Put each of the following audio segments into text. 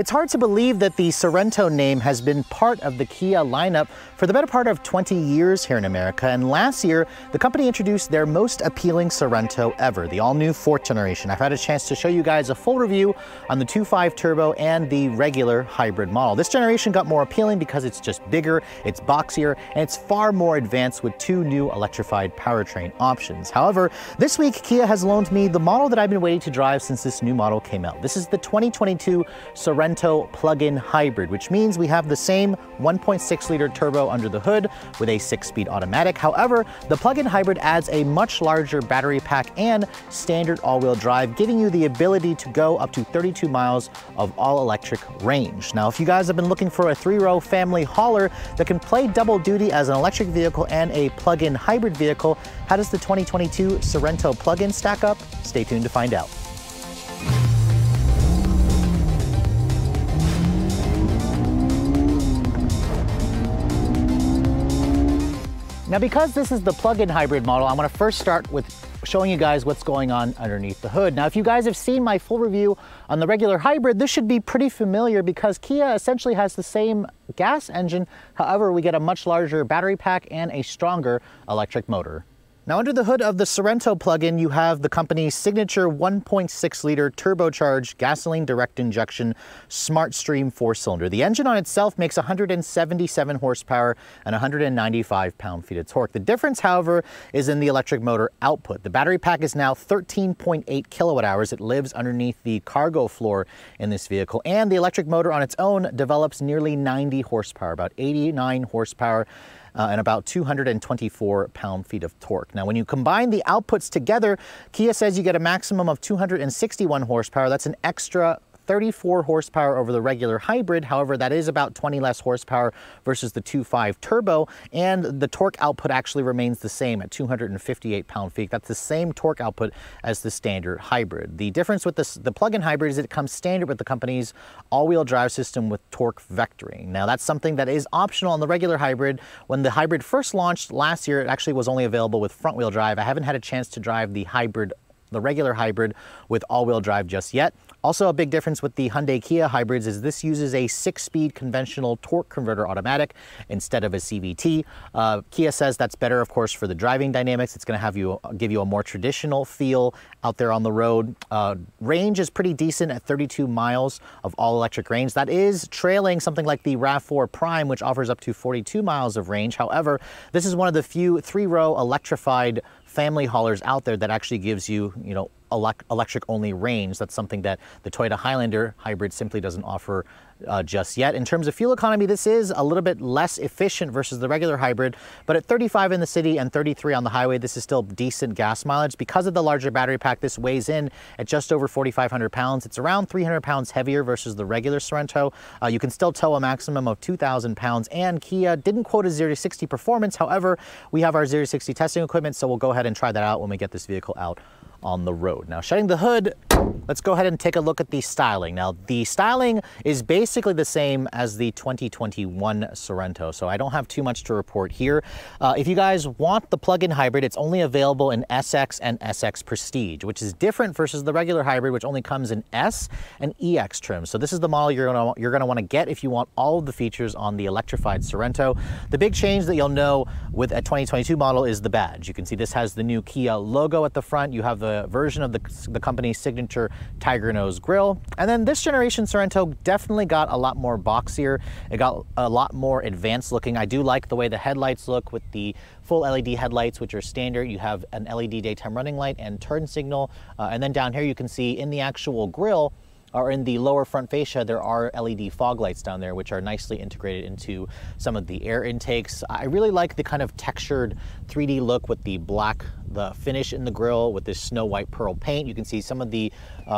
It's hard to believe that the Sorento name has been part of the Kia lineup for the better part of 20 years here in America, and last year, the company introduced their most appealing Sorento ever, the all-new 4th generation. I've had a chance to show you guys a full review on the 2.5 turbo and the regular hybrid model. This generation got more appealing because it's just bigger, it's boxier, and it's far more advanced with two new electrified powertrain options. However, this week, Kia has loaned me the model that I've been waiting to drive since this new model came out. This is the 2022 Sorento plug-in hybrid, which means we have the same 1.6-liter turbo under the hood with a 6-speed automatic. However, the plug-in hybrid adds a much larger battery pack and standard all-wheel drive, giving you the ability to go up to 32 miles of all-electric range. Now, if you guys have been looking for a 3-row family hauler that can play double duty as an electric vehicle and a plug-in hybrid vehicle, how does the 2022 Sorento plug-in stack up? Stay tuned to find out. Now, because this is the plug-in hybrid model, I want to first start with showing you guys what's going on underneath the hood. Now, if you guys have seen my full review on the regular hybrid, this should be pretty familiar because Kia essentially has the same gas engine. However, we get a much larger battery pack and a stronger electric motor. Now, under the hood of the Sorento plug-in, you have the company's signature 1.6-liter turbocharged gasoline direct injection SmartStream 4-cylinder. The engine on itself makes 177 horsepower and 195 pound-feet of torque. The difference, however, is in the electric motor output. The battery pack is now 13.8 kilowatt-hours. It lives underneath the cargo floor in this vehicle, and the electric motor on its own develops nearly 90 horsepower, about 89 horsepower, and about 224 pound-feet of torque. Now, when you combine the outputs together, Kia says you get a maximum of 261 horsepower. That's an extra 34 horsepower over the regular hybrid. However, that is about 20 less horsepower versus the 2.5 turbo, and the torque output actually remains the same at 258 pound-feet. That's the same torque output as the standard hybrid. The difference with the plug-in hybrid is it comes standard with the company's all-wheel drive system with torque vectoring. Now, that's something that is optional on the regular hybrid. When the hybrid first launched last year, it actually was only available with front-wheel drive. I haven't had a chance to drive the regular hybrid with all-wheel drive just yet. Also, a big difference with the Hyundai Kia hybrids is this uses a 6-speed conventional torque converter automatic instead of a CVT. Kia says that's better, of course, for the driving dynamics. It's going to give you a more traditional feel out there on the road. Range is pretty decent at 32 miles of all-electric range. That is trailing something like the RAV4 Prime, which offers up to 42 miles of range. However, this is one of the few 3-row electrified family haulers out there that actually gives you, electric only range. That's something that the Toyota Highlander hybrid simply doesn't offer just yet. In terms of fuel economy, this is a little bit less efficient versus the regular hybrid, but at 35 in the city and 33 on the highway, this is still decent gas mileage. Because of the larger battery pack, this weighs in at just over 4,500 pounds. It's around 300 pounds heavier versus the regular Sorento. You can still tow a maximum of 2,000 pounds, and Kia didn't quote a 0 to 60 performance. However, we have our 0 to 60 testing equipment, so we'll go ahead and try that out when we get this vehicle out on the road. Now, shutting the hood, let's go ahead and take a look at the styling. Now, the styling is basically the same as the 2021 Sorento, so I don't have too much to report here. If you guys want the plug-in hybrid, it's only available in SX and SX Prestige, which is different versus the regular hybrid, which only comes in S and EX trim. So this is the model you're going to want to get if you want all of the features on the electrified Sorento. The big change that you'll know with a 2022 model is the badge. You can see this has the new Kia logo at the front. You have the version of the company's signature tiger nose grille. And then this generation Sorento definitely got a lot more boxier. It got a lot more advanced looking. I do like the way the headlights look with the full LED headlights, which are standard. You have an LED daytime running light and turn signal. And then down here, you can see in the actual grille, or in the lower front fascia, there are LED fog lights down there, which are nicely integrated into some of the air intakes. I really like the kind of textured 3D look with the black, the finish in the grille with this snow white pearl paint. You can see some of the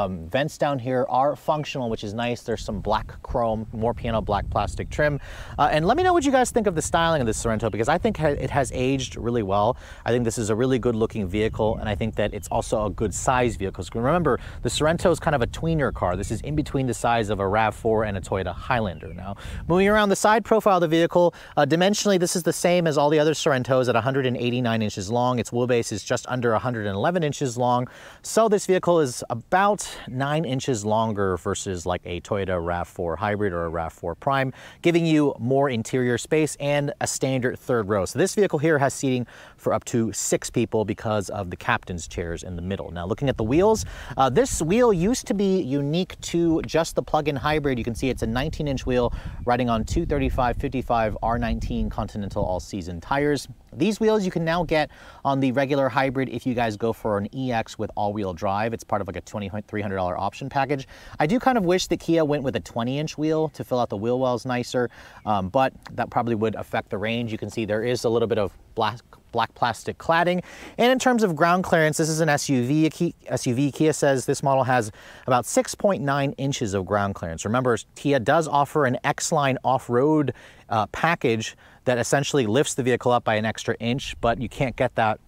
vents down here are functional, which is nice. There's some black chrome, more piano black plastic trim. And let me know what you guys think of the styling of this Sorento, because I think it has aged really well. I think this is a really good looking vehicle, and I think that it's also a good size vehicle. Because remember, the Sorento is kind of a tweener car. This is in between the size of a RAV4 and a Toyota Highlander. Now, moving around the side profile of the vehicle, dimensionally, this is the same as all the other Sorentos at 189 inches long. Its wheelbase is just under 111 inches long. So this vehicle is about 9 inches longer versus like a Toyota RAV4 Hybrid or a RAV4 Prime, giving you more interior space and a standard third row. So this vehicle here has seating for up to 6 people because of the captain's chairs in the middle. Now, looking at the wheels, this wheel used to be unique to just the plug-in hybrid. You can see it's a 19-inch wheel riding on 235/55 R19 Continental all-season tires. These wheels you can now get on the regular hybrid if you guys go for an EX with all-wheel drive. It's part of like a $2,300 option package. I do kind of wish that Kia went with a 20-inch wheel to fill out the wheel wells nicer, but that probably would affect the range. You can see there is a little bit of black plastic cladding. And in terms of ground clearance, this is an SUV. Kia says this model has about 6.9 inches of ground clearance. Remember, Kia does offer an X-Line off-road package that essentially lifts the vehicle up by an extra inch, but you can't get that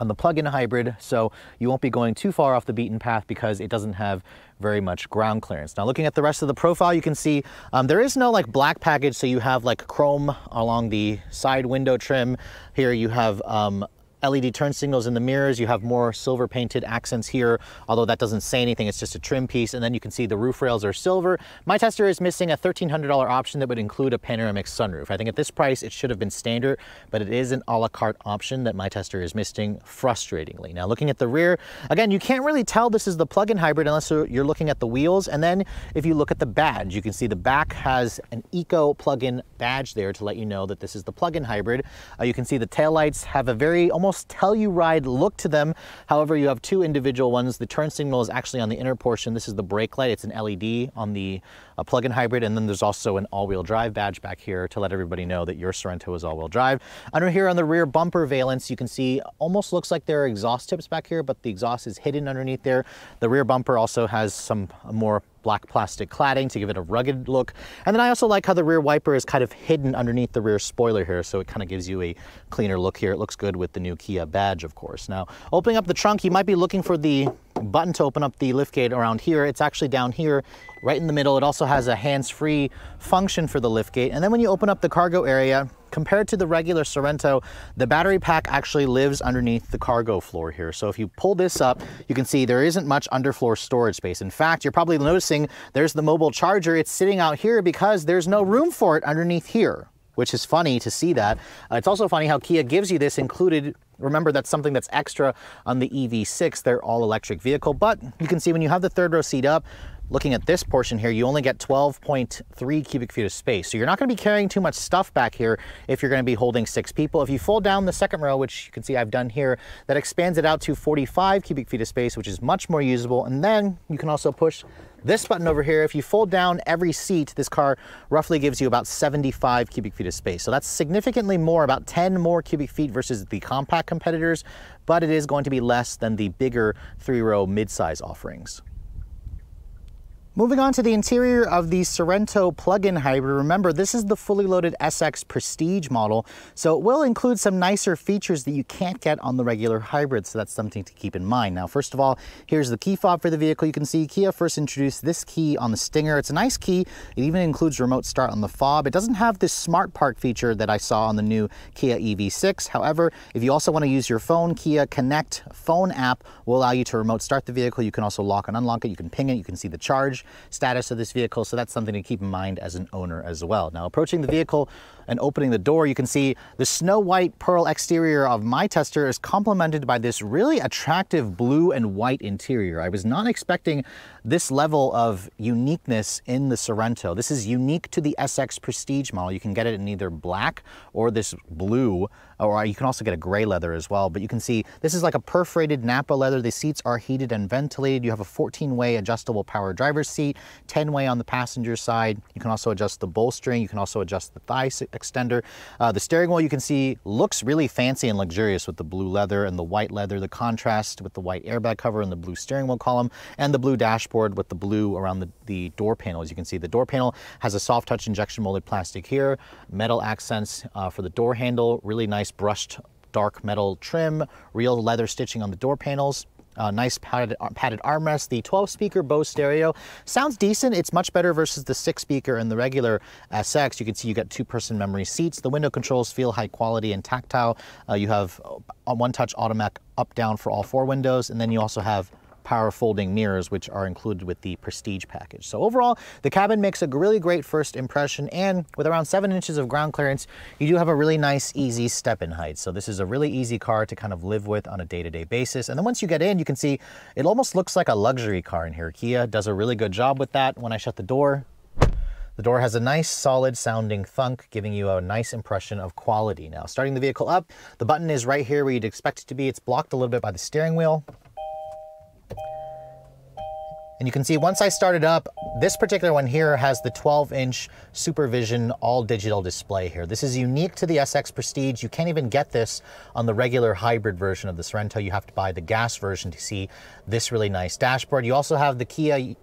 on the plug-in hybrid, so you won't be going too far off the beaten path because it doesn't have very much ground clearance. Now, looking at the rest of the profile, you can see there is no like black package, so you have like chrome along the side window trim. Here you have LED turn signals in the mirrors. You have more silver painted accents here, although that doesn't say anything, it's just a trim piece. And then you can see the roof rails are silver. My tester is missing a $1,300 option that would include a panoramic sunroof. I think at this price, it should have been standard, but it is an a la carte option that my tester is missing, frustratingly. Now, looking at the rear, again, you can't really tell this is the plug-in hybrid unless you're looking at the wheels. And then if you look at the badge, you can see the back has an eco plug-in badge there to let you know that this is the plug-in hybrid. You can see the taillights have a very almost Telluride look to them. However, you have two individual ones. The turn signal is actually on the inner portion. This is the brake light. It's an LED on the plug-in hybrid. And then there's also an all-wheel drive badge back here to let everybody know that your Sorento is all-wheel drive. Under here on the rear bumper valance, you can see almost looks like there are exhaust tips back here, but the exhaust is hidden underneath there. The rear bumper also has some more black plastic cladding to give it a rugged look. And then I also like how the rear wiper is kind of hidden underneath the rear spoiler here, so it kind of gives you a cleaner look here. It looks good with the new Kia badge, of course. Now, opening up the trunk, you might be looking for the button to open up the liftgate around here. It's actually down here, right in the middle. It also has a hands-free function for the liftgate. And then when you open up the cargo area, compared to the regular Sorento, the battery pack actually lives underneath the cargo floor here. So if you pull this up, you can see there isn't much underfloor storage space. In fact, you're probably noticing there's the mobile charger. It's sitting out here because there's no room for it underneath here, which is funny to see that. It's also funny how Kia gives you this included. Remember, that's something that's extra on the EV6, their all-electric vehicle. But you can see when you have the third row seat up, looking at this portion here, you only get 12.3 cubic feet of space. So you're not going to be carrying too much stuff back here if you're going to be holding 6 people. If you fold down the second row, which you can see I've done here, that expands it out to 45 cubic feet of space, which is much more usable. And then you can also push this button over here. If you fold down every seat, this car roughly gives you about 75 cubic feet of space. So that's significantly more, about 10 more cubic feet versus the compact competitors, but it is going to be less than the bigger 3-row midsize offerings. Moving on to the interior of the Sorento plug-in hybrid, remember this is the fully loaded SX Prestige model, so it will include some nicer features that you can't get on the regular hybrid, so that's something to keep in mind. Now, first of all, here's the key fob for the vehicle. You can see Kia first introduced this key on the Stinger. It's a nice key. It even includes remote start on the fob. It doesn't have this smart park feature that I saw on the new Kia EV6. However, if you also want to use your phone, Kia Connect phone app will allow you to remote start the vehicle. You can also lock and unlock it. You can ping it. You can see the charge status of this vehicle, so that's something to keep in mind as an owner as well. Now, approaching the vehicle and opening the door, you can see the snow white pearl exterior of my tester is complemented by this really attractive blue and white interior. I was not expecting this level of uniqueness in the Sorento. This is unique to the SX Prestige model. You can get it in either black or this blue, or you can also get a gray leather as well. But you can see this is like a perforated Napa leather. The seats are heated and ventilated. You have a 14-way adjustable power driver's seat, 10-way on the passenger side. You can also adjust the bolstering. You can also adjust the thigh extender. The steering wheel, you can see, looks really fancy and luxurious with the blue leather and the white leather, the contrast with the white airbag cover and the blue steering wheel column, and the blue dashboard with the blue around the door panel. As you can see, the door panel has a soft touch injection molded plastic here, metal accents for the door handle, really nice brushed dark metal trim, real leather stitching on the door panels. Nice padded armrest, the 12-speaker Bose stereo. Sounds decent. It's much better versus the 6-speaker and the regular SX. You can see you got two-person memory seats. The window controls feel high quality and tactile. You have one-touch automatic up-down for all four windows, and then you also have power folding mirrors, which are included with the Prestige package. So overall, the cabin makes a really great first impression, and with around 7 inches of ground clearance, you do have a really nice, easy step-in height. So this is a really easy car to kind of live with on a day-to-day basis. And then once you get in, you can see it almost looks like a luxury car in here. Kia does a really good job with that. When I shut the door has a nice, solid sounding thunk, giving you a nice impression of quality. Now, starting the vehicle up, the button is right here where you'd expect it to be. It's blocked a little bit by the steering wheel. And you can see once I started up, this particular one here has the 12-inch Supervision all-digital display here. This is unique to the SX Prestige. You can't even get this on the regular hybrid version of the Sorento. You have to buy the gas version to see this really nice dashboard. You also have the Kia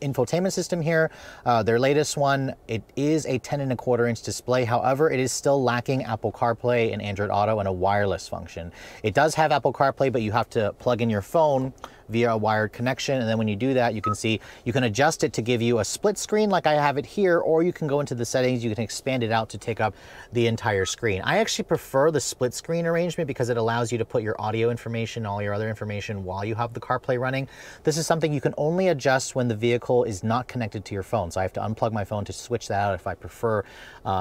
infotainment system here. Their latest one, it is a 10.25-inch display. However, it is still lacking Apple CarPlay and Android Auto and a wireless function. It does have Apple CarPlay, but you have to plug in your phone via a wired connection. And then when you do that, you can see you can adjust it to give you a split screen like I have it here, or you can go into the settings, you can expand it out to take up the entire screen. I actually prefer the split screen arrangement because it allows you to put your audio information, all your other information while you have the CarPlay running. This is something you can only adjust when the vehicle is not connected to your phone. So I have to unplug my phone to switch that out if I prefer,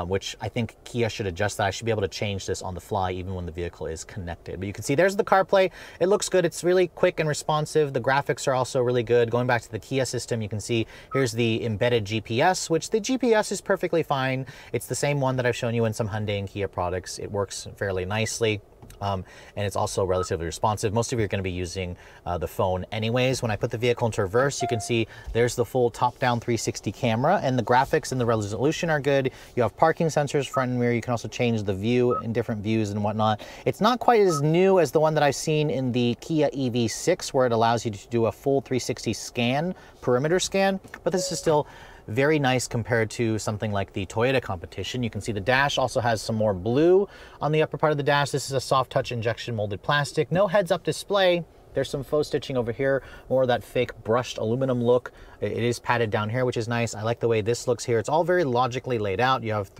which I think Kia should adjust that. I should be able to change this on the fly even when the vehicle is connected. But you can see there's the CarPlay. It looks good. It's really quick and responsive. The graphics are also really good. Going back to the Kia system, you can see here's the embedded GPS, which the GPS is perfectly fine. It's the same one that I've shown you in some Hyundai and Kia products. It works fairly nicely. And it's also relatively responsive. Most of you are going to be using the phone anyways. When I put the vehicle into reverse, you can see there's the full top-down 360 camera, and the graphics and the resolution are good. You have parking sensors, front and rear. You can also change the view in different views and whatnot. It's not quite as new as the one that I've seen in the Kia EV6, where it allows you to do a full 360 scan, perimeter scan, but this is still very nice compared to something like the Toyota competition. You can see the dash also has some more blue on the upper part of the dash. This is a soft touch injection molded plastic. No heads-up display. There's some faux stitching over here, more of that fake brushed aluminum look. It is padded down here, which is nice. I like the way this looks here. It's all very logically laid out. You have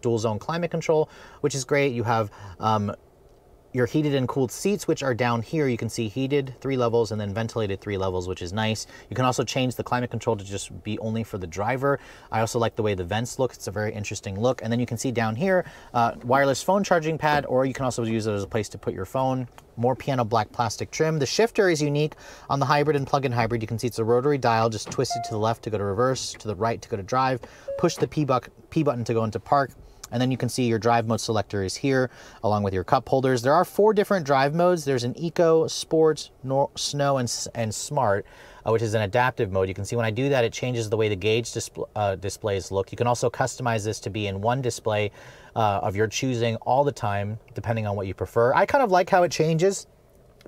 dual zone climate control, which is great. You have your heated and cooled seats, which are down here. You can see heated 3 levels and then ventilated 3 levels, which is nice. You can also change the climate control to just be only for the driver. I also like the way the vents look. It's a very interesting look. And then you can see down here, wireless phone charging pad, or you can also use it as a place to put your phone. More piano black plastic trim. The shifter is unique on the hybrid and plug-in hybrid. You can see it's a rotary dial, just twisted to the left to go to reverse, to the right to go to drive, push the P button to go into park. And then you can see your drive mode selector is here, along with your cup holders. There are 4 different drive modes. There's an Eco, Sport, Snow, and Smart, which is an adaptive mode. You can see when I do that, it changes the way the gauge displays look. You can also customize this to be in one display of your choosing all the time, depending on what you prefer. I kind of like how it changes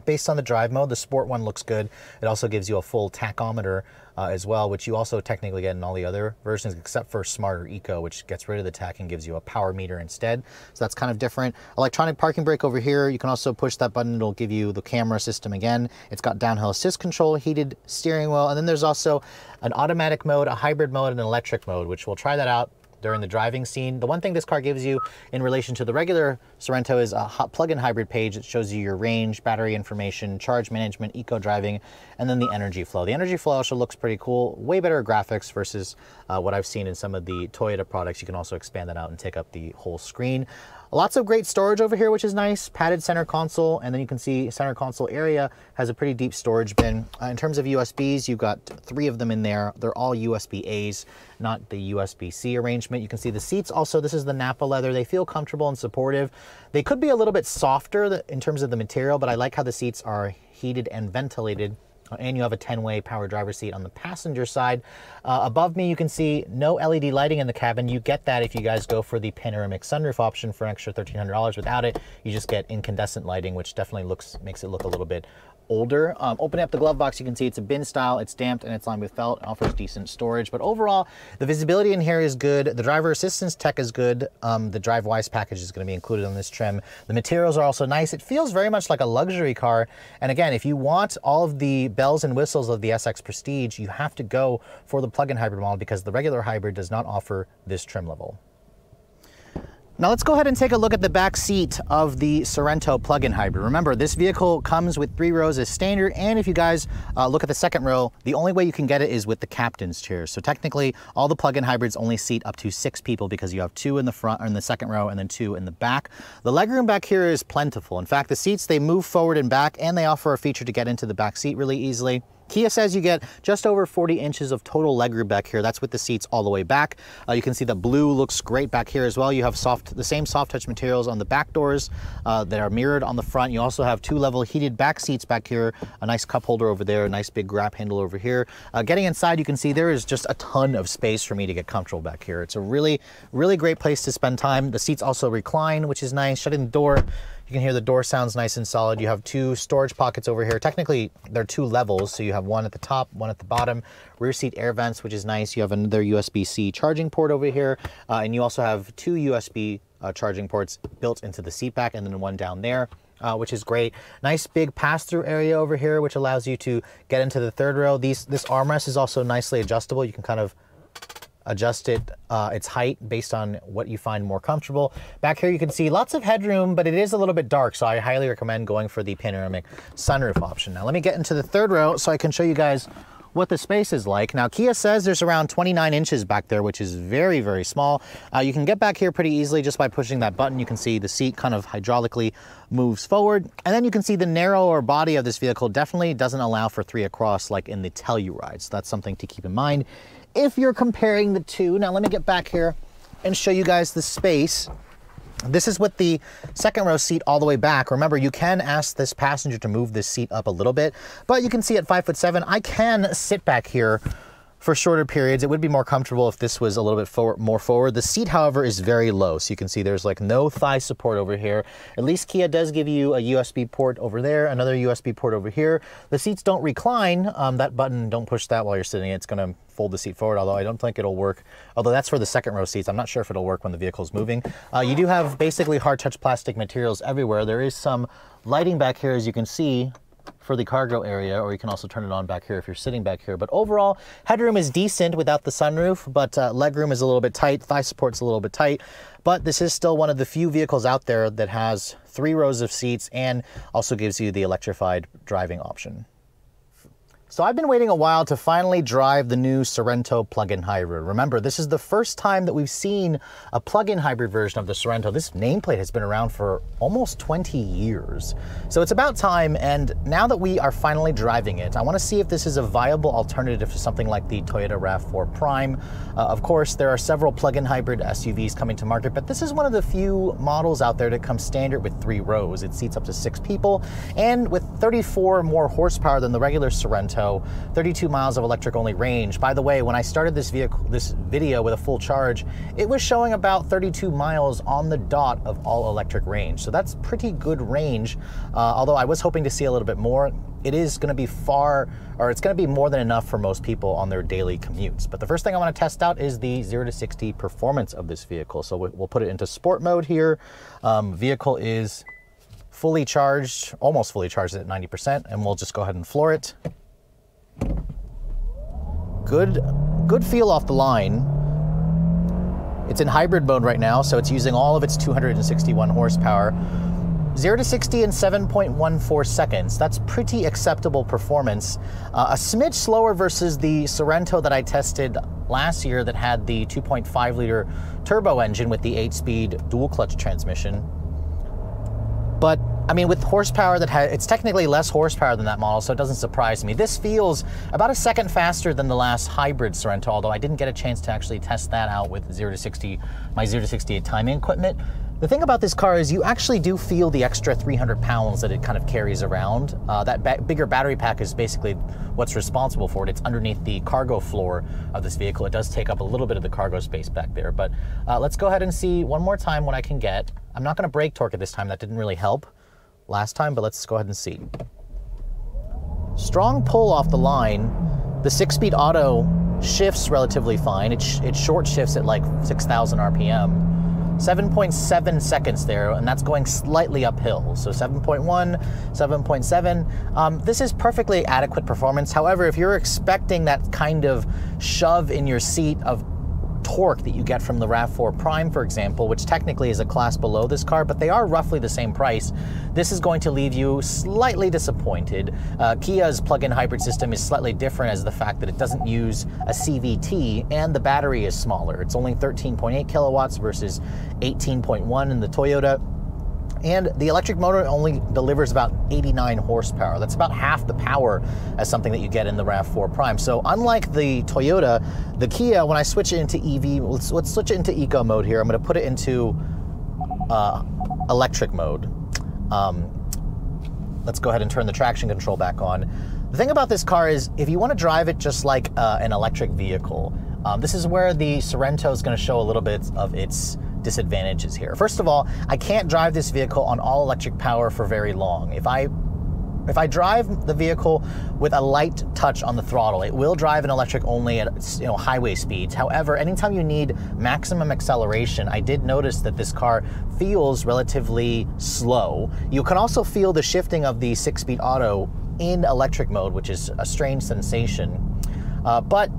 based on the drive mode. The Sport one looks good. It also gives you a full tachometer as well, which you also technically get in all the other versions except for Smart or Eco, which gets rid of the tach and gives you a power meter instead. So that's kind of different. Electronic parking brake over here. You can also push that button. It'll give you the camera system again. It's got downhill assist control, heated steering wheel, and then there's also an automatic mode, a hybrid mode, and an electric mode, which we'll try that out during the driving scene. The one thing this car gives you in relation to the regular Sorento is a hot plug-in hybrid page that shows you your range, battery information, charge management, eco-driving, and then the energy flow. The energy flow also looks pretty cool, way better graphics versus what I've seen in some of the Toyota products. You can also expand that out and take up the whole screen. Lots of great storage over here, which is nice. Padded center console, and then you can see center console area has a pretty deep storage bin. In terms of USBs, you've got 3 of them in there. They're all USB-A's, not the USB-C arrangement. You can see the seats also. This is the Napa leather. They feel comfortable and supportive. They could be a little bit softer in terms of the material, but I like how the seats are heated and ventilated. And you have a 10-way power driver seat on the passenger side. Above me, you can see no LED lighting in the cabin. You get that if you guys go for the panoramic sunroof option for an extra $1,300. Without it, you just get incandescent lighting, which definitely makes it look a little bit older. Opening up the glove box, you can see it's a bin style, it's damped, and it's lined with felt, offers decent storage. But overall, the visibility in here is good. The driver assistance tech is good. The DriveWise package is going to be included on this trim. The materials are also nice. It feels very much like a luxury car. And again, if you want all of the bells and whistles of the SX Prestige, you have to go for the plug-in hybrid model because the regular hybrid does not offer this trim level. Now let's go ahead and take a look at the back seat of the Sorento plug-in hybrid. Remember, this vehicle comes with 3 rows as standard, and if you guys look at the second row, the only way you can get it is with the captain's chair. So technically, all the plug-in hybrids only seat up to 6 people because you have 2 in the front, or in the second row, and then 2 in the back. The legroom back here is plentiful. In fact, the seats, they move forward and back, and they offer a feature to get into the back seat really easily. Kia says you get just over 40 inches of total legroom back here. That's with the seats all the way back. You can see the blue looks great back here as well. You have the same soft touch materials on the back doors that are mirrored on the front. You also have 2-level heated back seats back here, a nice cup holder over there, a nice big grab handle over here. Getting inside, you can see there is just a ton of space for me to get comfortable back here. It's a really, really great place to spend time. The seats also recline, which is nice. Shutting the door, you can hear the door sounds nice and solid. You have 2 storage pockets over here. Technically, there are 2 levels, so you have 1 at the top, 1 at the bottom. Rear seat air vents, which is nice. You have another USB-C charging port over here, and you also have 2 USB charging ports built into the seat back, and then 1 down there, which is great. Nice big pass-through area over here, which allows you to get into the third row. This armrest is also nicely adjustable. You can kind of adjust it, its height based on what you find more comfortable. Back here you can see lots of headroom, but it is a little bit dark, so I highly recommend going for the panoramic sunroof option. Now let me get into the third row so I can show you guys what the space is like. Now Kia says there's around 29 inches back there, which is very, very small. You can get back here pretty easily just by pushing that button. You can see the seat kind of hydraulically moves forward. And then you can see the narrower body of this vehicle definitely doesn't allow for 3 across like in the Telluride. So that's something to keep in mind if you're comparing the two. Now let me get back here and show you guys the space. This is with the second row seat all the way back. Remember, you can ask this passenger to move this seat up a little bit, but you can see at 5'7", I can sit back here for shorter periods. It would be more comfortable if this was a little bit more forward. The seat, however, is very low. So you can see there's like no thigh support over here. At least Kia does give you a USB port over there, another USB port over here. The seats don't recline. That button, don't push that while you're sitting. It's going to fold the seat forward, although I don't think it'll work. Although that's for the second row seats. I'm not sure if it'll work when the vehicle's moving. You do have basically hard touch plastic materials everywhere. There is some lighting back here, as you can see, for the cargo area, or you can also turn it on back here if you're sitting back here. But overall, headroom is decent without the sunroof, but legroom is a little bit tight, thigh support's a little bit tight, but this is still one of the few vehicles out there that has 3 rows of seats and also gives you the electrified driving option. So I've been waiting a while to finally drive the new Sorento plug-in hybrid. Remember, this is the first time that we've seen a plug-in hybrid version of the Sorento. This nameplate has been around for almost 20 years. So it's about time, and now that we are finally driving it, I want to see if this is a viable alternative to something like the Toyota RAV4 Prime. Of course, there are several plug-in hybrid SUVs coming to market, but this is one of the few models out there that comes standard with 3 rows. It seats up to 6 people, and with 34 more horsepower than the regular Sorento, 32 miles of electric-only range. By the way, when I started this video with a full charge, it was showing about 32 miles on the dot of all-electric range. So that's pretty good range, although I was hoping to see a little bit more. It is going to be more than enough for most people on their daily commutes. But the first thing I want to test out is the 0 to 60 performance of this vehicle. So we'll put it into sport mode here. Vehicle is fully charged, almost fully charged at 90%, and we'll just go ahead and floor it. Good feel off the line. It's in hybrid mode right now, so it's using all of its 261 horsepower. 0 to 60 in 7.14 seconds. That's pretty acceptable performance. A smidge slower versus the Sorento that I tested last year that had the 2.5 liter turbo engine with the 8-speed dual clutch transmission. But I mean, with horsepower that it's technically less horsepower than that model, so it doesn't surprise me. This feels about a second faster than the last hybrid Sorento, although I didn't get a chance to actually test that out with 0 to 60 timing equipment. The thing about this car is you actually do feel the extra 300 pounds that it kind of carries around. That bigger battery pack is basically what's responsible for it. It's underneath the cargo floor of this vehicle. It does take up a little bit of the cargo space back there, but let's go ahead and see one more time what I can get. I'm not going to brake torque it this time. That didn't really help last time, but let's go ahead and see. Strong pull off the line. The 6-speed auto shifts relatively fine. It short shifts at like 6,000 RPM. 7.7 seconds there, and that's going slightly uphill. So 7.1, 7.7. This is perfectly adequate performance. However, if you're expecting that kind of shove in your seat of torque that you get from the RAV4 Prime, for example, which technically is a class below this car, but they are roughly the same price, this is going to leave you slightly disappointed. Kia's plug-in hybrid system is slightly different as the fact that it doesn't use a CVT and the battery is smaller. It's only 13.8 kilowatts versus 18.1 in the Toyota. And the electric motor only delivers about 89 horsepower. That's about half the power as something that you get in the RAV4 Prime. So unlike the Toyota, the Kia, when I switch it into EV, let's switch it into eco mode here. I'm going to put it into electric mode. Let's go ahead and turn the traction control back on. The thing about this car is if you want to drive it just like an electric vehicle, this is where the Sorento is going to show a little bit of its disadvantages here. First of all, I can't drive this vehicle on all electric power for very long. If I drive the vehicle with a light touch on the throttle, it will drive an electric only at highway speeds. However, anytime you need maximum acceleration, I did notice that this car feels relatively slow. You can also feel the shifting of the 6-speed auto in electric mode, which is a strange sensation. But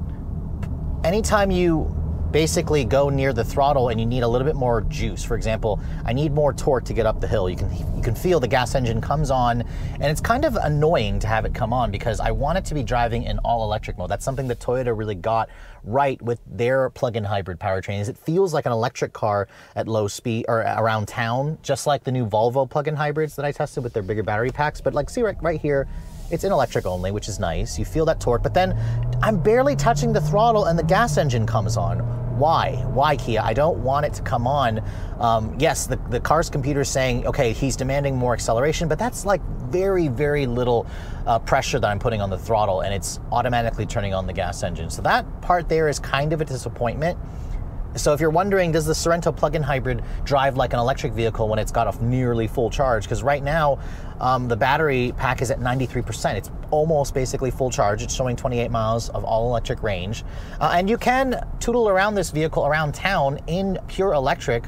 anytime you basically go near the throttle and you need a little bit more juice. For example, I need more torque to get up the hill. You can feel the gas engine comes on, and it's kind of annoying to have it come on because I want it to be driving in all electric mode. That's something that Toyota really got right with their plug-in hybrid powertrain. Is it feels like an electric car at low speed or around town, just like the new Volvo plug-in hybrids that I tested with their bigger battery packs. But like see right here, it's in electric only, which is nice. You feel that torque, but then I'm barely touching the throttle and the gas engine comes on. Why? Why, Kia? I don't want it to come on. Yes, the car's computer is saying, okay, he's demanding more acceleration, but that's like very, very little pressure that I'm putting on the throttle, and it's automatically turning on the gas engine. So that part there is kind of a disappointment. So if you're wondering, does the Sorento plug-in hybrid drive like an electric vehicle when it's got a nearly full charge? Because right now, the battery pack is at 93%. It's almost basically full charge. It's showing 28 miles of all-electric range. And you can tootle around this vehicle around town in pure electric.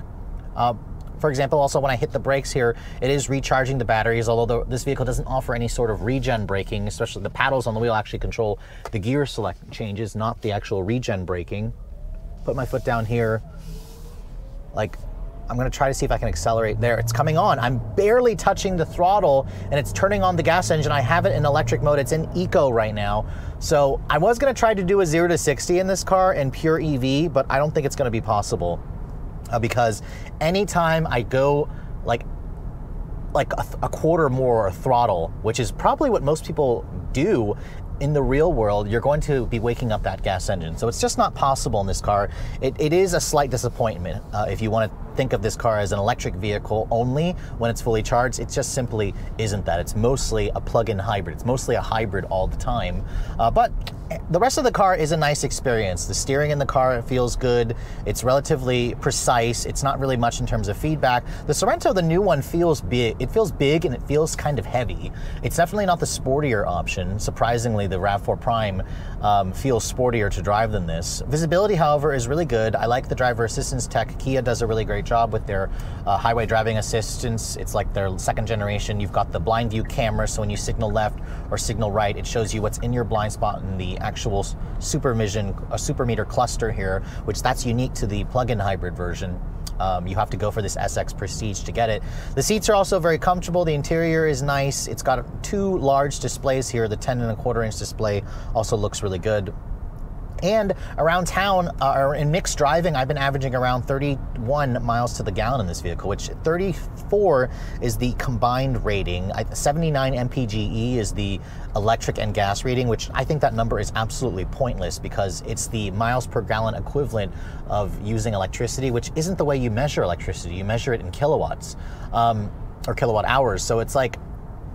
For example, also when I hit the brakes here, it is recharging the batteries, although this vehicle doesn't offer any sort of regen braking, especially the paddles on the wheel actually control the gear select changes, not the actual regen braking. Put my foot down here. Like, I'm gonna try to see if I can accelerate there. It's coming on. I'm barely touching the throttle and it's turning on the gas engine. I have it in electric mode. It's in eco right now. So I was gonna try to do a 0 to 60 in this car in pure EV, but I don't think it's gonna be possible because anytime I go like a quarter more throttle, which is probably what most people do, in the real world, you're going to be waking up that gas engine. So it's just not possible in this car. It is a slight disappointment. If you want to think of this car as an electric vehicle only when it's fully charged, it just simply isn't that. It's mostly a plug-in hybrid. It's mostly a hybrid all the time. But the rest of the car is a nice experience. The steering in the car feels good. It's relatively precise. It's not really much in terms of feedback. The Sorento, the new one, feels big. It feels big and it feels kind of heavy. It's definitely not the sportier option. Surprisingly, the RAV4 Prime feels sportier to drive than this. Visibility, however, is really good. I like the driver assistance tech. Kia does a really great job with their highway driving assistance. It's like their second generation. You've got the blind view camera, so when you signal left or signal right, it shows you what's in your blind spot in the actual Supervision, supermeter cluster here, which that's unique to the plug-in hybrid version. You have to go for this SX Prestige to get it. The seats are also very comfortable. The interior is nice. It's got two large displays here. The 10.25-inch display also looks really good. And around town, or in mixed driving, I've been averaging around 31 miles to the gallon in this vehicle, which 34 is the combined rating. 79 MPGE is the electric and gas rating, which I think that number is absolutely pointless because it's the miles per gallon equivalent of using electricity, which isn't the way you measure electricity. You measure it in kilowatts or kilowatt hours. So it's like,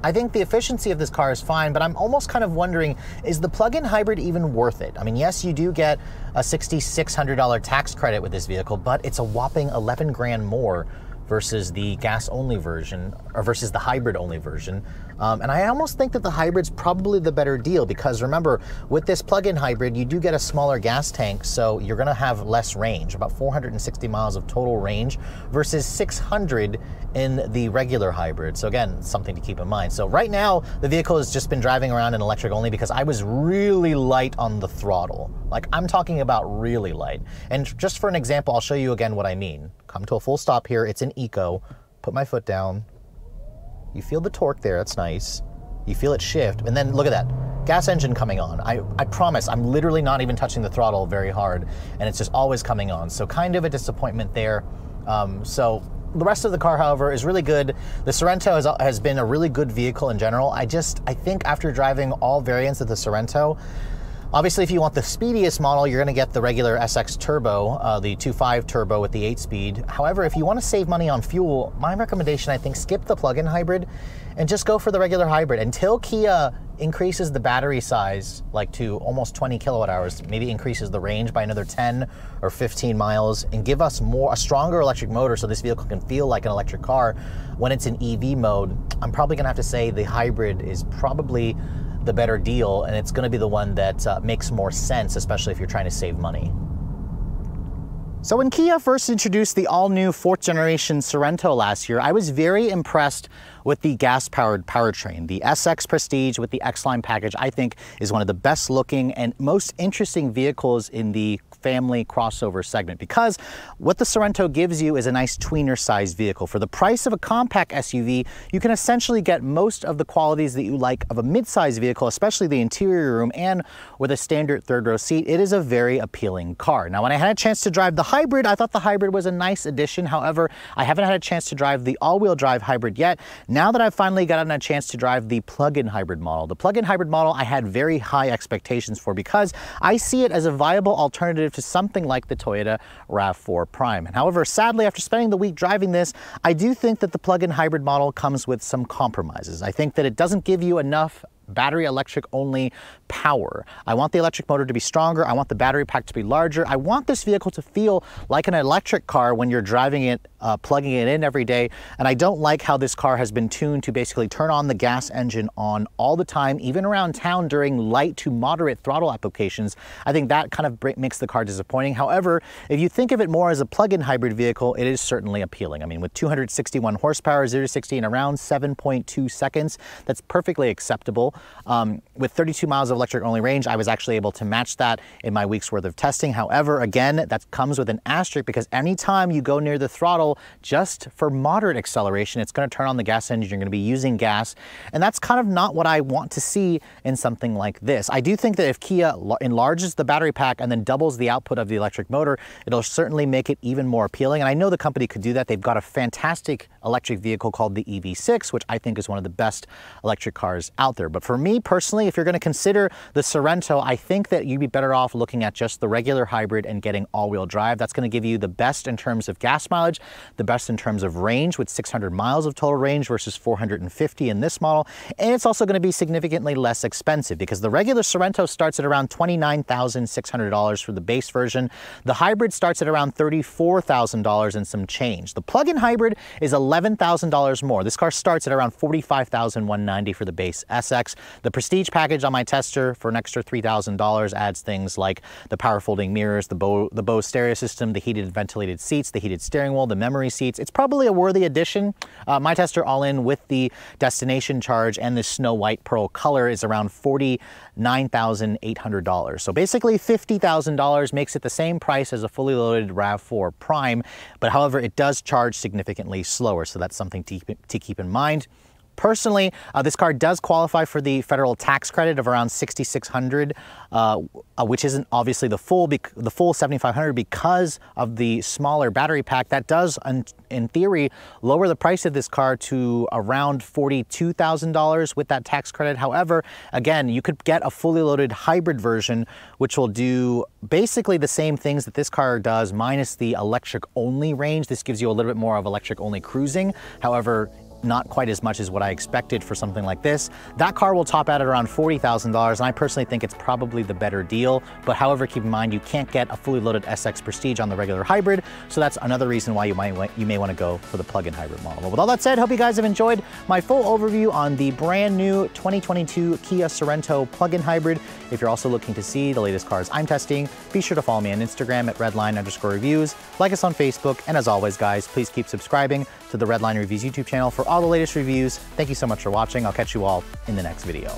I think the efficiency of this car is fine, but I'm almost kind of wondering, is the plug-in hybrid even worth it? I mean, yes, you do get a $6,600 tax credit with this vehicle, but it's a whopping 11 grand more versus the gas-only version, or versus the hybrid-only version. And I almost think that the hybrid's probably the better deal, because remember, with this plug-in hybrid, you do get a smaller gas tank, so you're gonna have less range, about 460 miles of total range versus 600 in the regular hybrid. So again, something to keep in mind. So right now, the vehicle has just been driving around in electric only because I was really light on the throttle. Like, I'm talking about really light. And just for an example, I'll show you again what I mean. Come to a full stop here, it's an eco, put my foot down. You feel the torque there, that's nice. You feel it shift, and then look at that. Gas engine coming on. I promise, I'm literally not even touching the throttle very hard, and it's just always coming on. So kind of a disappointment there. So the rest of the car, however, is really good. The Sorento has been a really good vehicle in general. I think after driving all variants of the Sorento, obviously, if you want the speediest model, you're going to get the regular SX Turbo, the 2.5 Turbo with the 8-speed. However, if you want to save money on fuel, my recommendation, I think, skip the plug-in hybrid and just go for the regular hybrid until Kia increases the battery size, like to almost 20 kilowatt hours, maybe increases the range by another 10 or 15 miles and give us a stronger electric motor so this vehicle can feel like an electric car. When it's in EV mode, I'm probably going to have to say the hybrid is probably the better deal, and it's going to be the one that makes more sense, especially if you're trying to save money. So when Kia first introduced the all-new 4th generation Sorento last year, I was very impressed with the gas-powered powertrain. The SX Prestige with the X-Line package, I think, is one of the best looking and most interesting vehicles in the family crossover segment, because what the Sorento gives you is a nice tweener-sized vehicle. For the price of a compact SUV, you can essentially get most of the qualities that you like of a mid-sized vehicle, especially the interior room, and with a standard third-row seat, it is a very appealing car. Now, when I had a chance to drive the hybrid, I thought the hybrid was a nice addition. However, I haven't had a chance to drive the all-wheel drive hybrid yet. Now that I've finally gotten a chance to drive the plug-in hybrid model, I had very high expectations for, because I see it as a viable alternative to something like the Toyota RAV4 Prime. However, sadly, after spending the week driving this, I do think that the plug-in hybrid model comes with some compromises. I think that it doesn't give you enough battery electric only power. I want the electric motor to be stronger. I want the battery pack to be larger. I want this vehicle to feel like an electric car when you're driving it, plugging it in every day. And I don't like how this car has been tuned to basically turn on the gas engine on all the time, even around town during light to moderate throttle applications. I think that kind of makes the car disappointing. However, if you think of it more as a plug-in hybrid vehicle, it is certainly appealing. I mean, with 261 horsepower, 0-60 in around 7.2 seconds, that's perfectly acceptable. With 32 miles of electric only range, I was actually able to match that in my week's worth of testing. However, again, that comes with an asterisk, because anytime you go near the throttle just for moderate acceleration, it's going to turn on the gas engine. You're going to be using gas, and that's kind of not what I want to see in something like this. I do think that if Kia enlarges the battery pack and then doubles the output of the electric motor, it'll certainly make it even more appealing, and I know the company could do that. They've got a fantastic electric vehicle called the EV6, which I think is one of the best electric cars out there. But for me personally, if you're going to consider the Sorento, I think that you'd be better off looking at just the regular hybrid and getting all-wheel drive. That's going to give you the best in terms of gas mileage, the best in terms of range, with 600 miles of total range versus 450 in this model. And it's also going to be significantly less expensive, because the regular Sorento starts at around $29,600 for the base version. The hybrid starts at around $34,000 and some change. The plug-in hybrid is $11,000 more. This car starts at around $45,190 for the base SX. The Prestige package on my tester for an extra $3,000 adds things like the power folding mirrors, the Bose stereo system, the heated and ventilated seats, the heated steering wheel, the memory seats. It's probably a worthy addition. My tester all in with the destination charge and the snow white pearl color is around $49,800. So basically $50,000 makes it the same price as a fully loaded RAV4 Prime, but however, it does charge significantly slower. So that's something to keep in mind. Personally, this car does qualify for the federal tax credit of around $6,600, which isn't obviously the full $7,500 because of the smaller battery pack. That does, in theory, lower the price of this car to around $42,000 with that tax credit. However, again, you could get a fully loaded hybrid version, which will do basically the same things that this car does, minus the electric-only range. This gives you a little bit more of electric-only cruising. However, not quite as much as what I expected for something like this. That car will top out at around $40,000, and I personally think it's probably the better deal. But however, keep in mind, you can't get a fully loaded SX Prestige on the regular hybrid, so that's another reason why you may want to go for the plug-in hybrid model. But with all that said, hope you guys have enjoyed my full overview on the brand new 2022 Kia Sorento plug-in hybrid. If you're also looking to see the latest cars I'm testing, be sure to follow me on Instagram at redline_reviews, like us on Facebook, and as always, guys, please keep subscribing to the Redline Reviews YouTube channel for all the latest reviews. Thank you so much for watching. I'll catch you all in the next video.